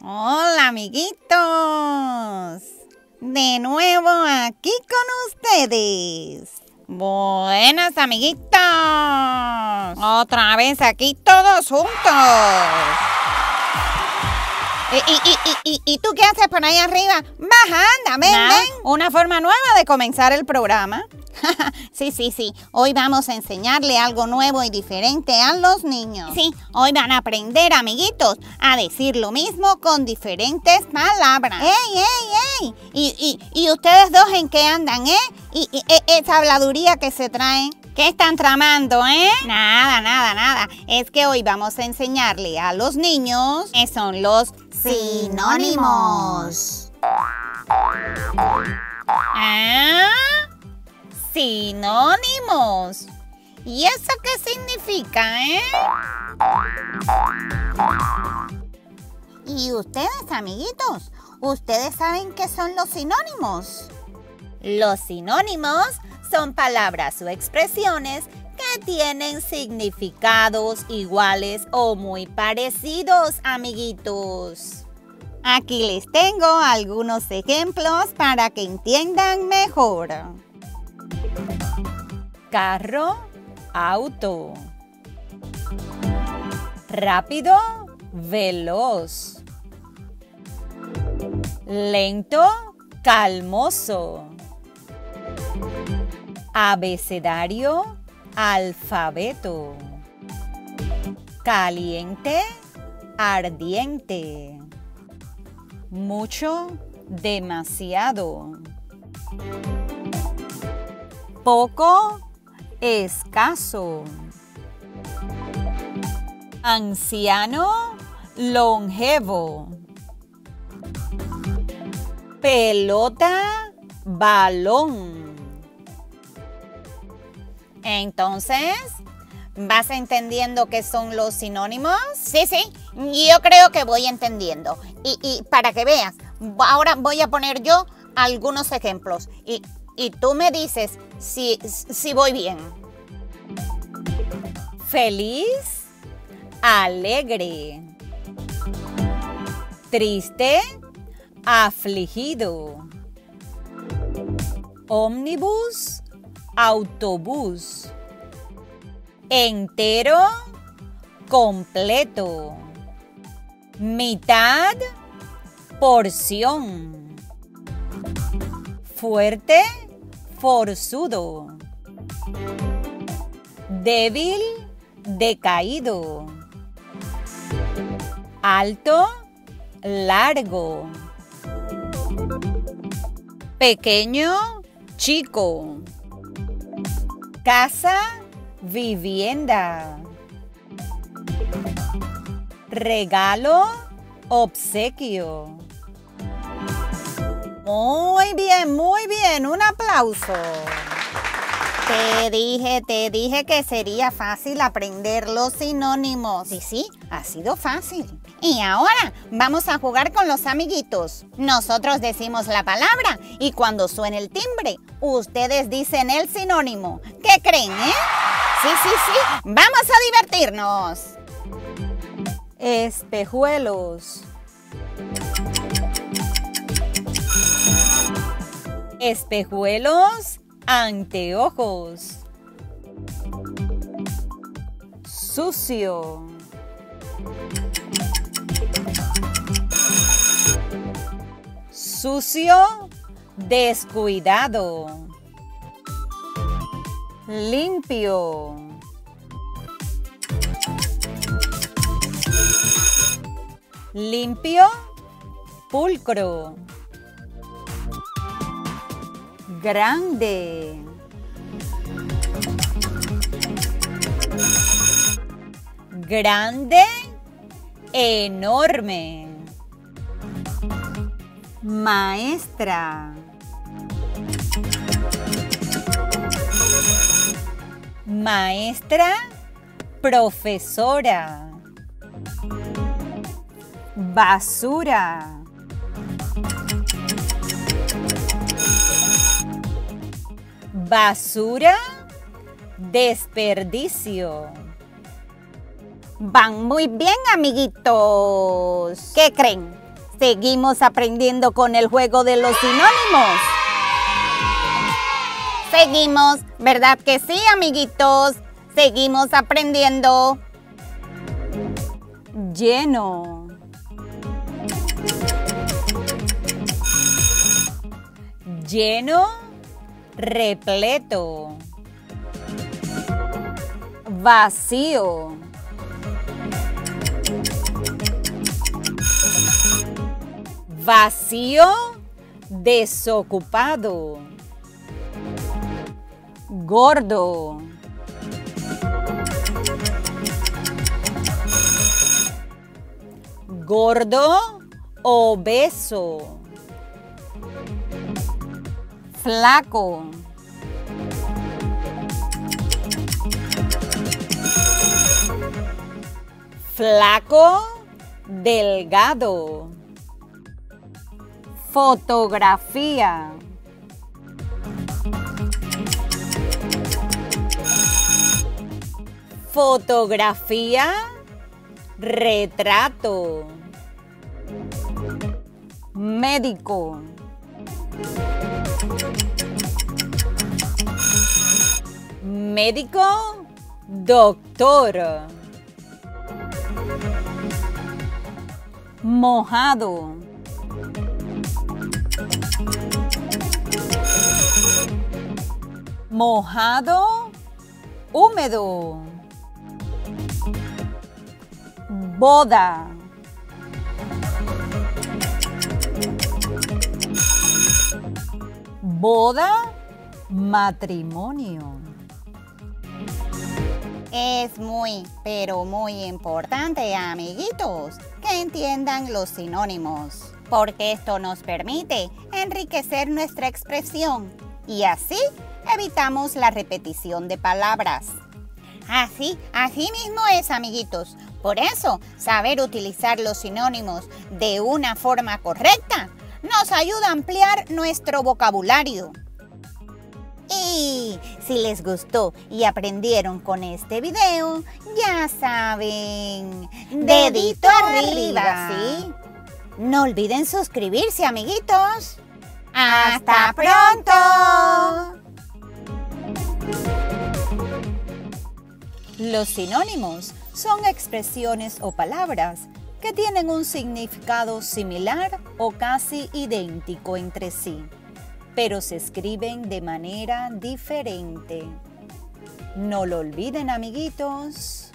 Hola, amiguitos. De nuevo aquí con ustedes. Buenas, amiguitos. Otra vez aquí todos juntos. ¿Y tú qué haces por ahí arriba? Baja, anda, ven. Una forma nueva de comenzar el programa. Sí. Hoy vamos a enseñarle algo nuevo y diferente a los niños. Sí, hoy van a aprender, amiguitos, a decir lo mismo con diferentes palabras. ¡Ey! ¿Y ustedes dos en qué andan, esa habladuría que se traen? ¿Qué están tramando, Nada. Es que hoy vamos a enseñarle a los niños que son los sinónimos. ¿Ah? Sinónimos. ¿Y eso qué significa, ¿Y ustedes, amiguitos? ¿Ustedes saben qué son los sinónimos? Los sinónimos son palabras o expresiones que tienen significados iguales o muy parecidos, amiguitos. Aquí les tengo algunos ejemplos para que entiendan mejor. Carro, auto. Rápido, veloz. Lento, calmoso. Abecedario, alfabeto. Caliente, ardiente. Mucho, demasiado. Poco, escaso. Anciano, longevo. Pelota, balón. Entonces, ¿vas entendiendo qué son los sinónimos? Sí, yo creo que voy entendiendo. Y para que veas, ahora voy a poner yo algunos ejemplos. Y tú me dices si voy bien. Feliz, alegre. Triste, afligido. Ómnibus, autobús. Entero, completo. Mitad, porción. Fuerte, forzudo. Débil, decaído. Alto, largo. Pequeño, chico. Casa, vivienda. Regalo, obsequio. Muy bien. Un aplauso. Te dije que sería fácil aprender los sinónimos. Sí, ha sido fácil. Y ahora vamos a jugar con los amiguitos. Nosotros decimos la palabra y cuando suene el timbre, ustedes dicen el sinónimo. ¿Qué creen, Sí. Vamos a divertirnos. Espejuelos. Espejuelos, anteojos. Sucio. Sucio, descuidado. Limpio. Limpio, pulcro. Grande. Grande, enorme. Maestra. Maestra, profesora. Basura. Basura, desperdicio. Van muy bien, amiguitos. ¿Qué creen? Seguimos aprendiendo con el juego de los sinónimos. Seguimos, ¿verdad que sí, amiguitos? Seguimos aprendiendo. Lleno. Lleno, repleto. Vacío. Vacío, desocupado. Gordo. Gordo, obeso. Flaco. Flaco, delgado. Fotografía. Fotografía, retrato. Médico. Médico, doctor. Mojado. Mojado, húmedo. Boda. Boda, matrimonio. Es muy, pero muy importante, amiguitos, que entiendan los sinónimos, porque esto nos permite enriquecer nuestra expresión y así evitamos la repetición de palabras. Así mismo es, amiguitos. Por eso, saber utilizar los sinónimos de una forma correcta nos ayuda a ampliar nuestro vocabulario. Y si les gustó y aprendieron con este video, ya saben, dedito arriba, ¿sí? No olviden suscribirse, amiguitos. ¡Hasta pronto! Los sinónimos son expresiones o palabras que tienen un significado similar o casi idéntico entre sí, pero se escriben de manera diferente. No lo olviden, amiguitos.